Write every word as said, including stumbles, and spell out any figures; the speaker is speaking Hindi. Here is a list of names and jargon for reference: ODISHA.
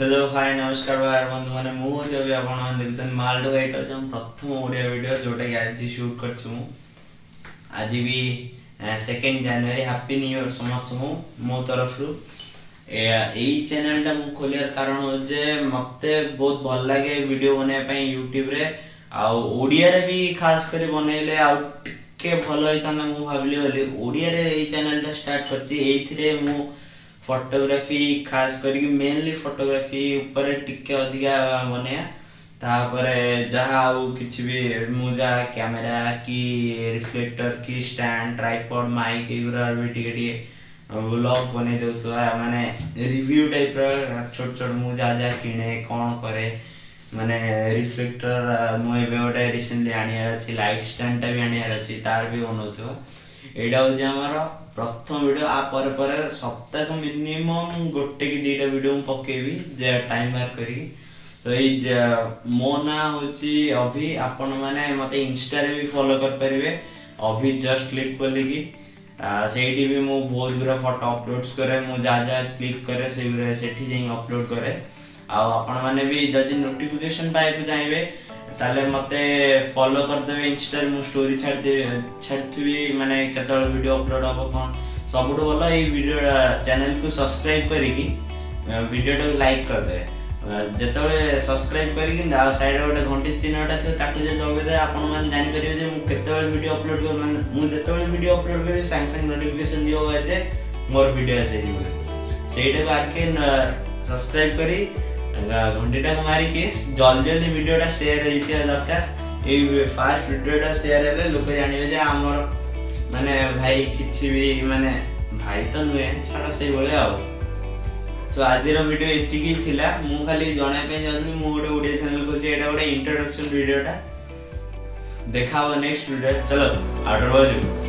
हेलो हाय नमस्कार भाई बंधु मैंने मुझे अभी आपण देखते मालडो गाइटर जो प्रथम ओडिया वीडियो जोटा कि आज शूट कर आज भी सेकेंड जनवरी हैप्पी न्यू ईयर समस्त मो तरफ यही चैनलटा मुझे खोलियार कारण हो जे मते बहुत भल लगे वीडियो बनवाप यूट्यूब ओडिया रे भी खास कर बनइले भल होता मुझे भाविली ओडिया रे यही चैनलटा स्टार्ट कर फोटोग्राफी खास कर मेनली फोटोग्राफी ऊपर टिके अधिका बने जहाँ किसी भी मुझे कैमेरा कि रिफ्लेक्टर कि स्टैंड ट्राइपॉड माइक युरा भी टिके टिके व्लॉग बने देउथवा माने रिव्यू टाइप छोट छोट मुझे जा जा किने कौन करे माने रिफ्लेक्टर मुझे गोटे रिसेंटली आनी लाइट स्टैंड भी आनी तार भी बनाउथवा एडा हो जे हमारा प्रथम वीडियो आप पर पर सप्ताह को मिनिमम गोटे कि दुईटा वीडियो पकेबी टाइम बाहर करी तो ये मो ना होची अभी आपण माने मते इंस्टा रे भी फॉलो कर परिवे अभी जस्ट क्लिक करली कि सेठी भी मो बहुत गुरा फोटो अपलोड्स करे मो जा जा क्लिक करे से गुरा सेठी जाई अपलोड करे आ आपण माने भी जदी नोटिफिकेशन पाए को चाहिए ताले मते फॉलो कर देवे इंस्टा मु स्टोरी छाड़ दे छाड़थुबी माने कतल वीडियो अपलोड हो कौन सबुठो वाला ए वीडियो चैनल को सब्सक्राइब करिकी वीडियो को लाइक कर दे जेतबे सब्सक्राइब करिकी ना साइड वाले घंटी चिन्हटा थियो ताकि जे दबे दे आपण मन जानि परियो जे मु कतल वीडियो अपलोड कर मु जेतबे वीडियो अपलोड करी संग संग नोटिफिकेशन दियो कर जे मोर वीडियो आसे जे सेटा को आके सब्सक्राइब करी घंटेटा को मारिके जल्दी जल्दी वीडियोटा शेयर होता दरकार ये फास्ट वीडियोटा शेयर हेल्ले लोक जानवे जे आमर माने भाई किसी भी माने भाई तो नुहे छाड़ से भाया सो आज वीडियो एतिकी थिला मु खाली जणाइप चाहूँगी मुझे गोटे ओडिया चैनल को यहाँ गोटे इंट्रोडक्शन वीडियोटा देखा नेक्स्ट वीडियो चलो आर्डर बाजू।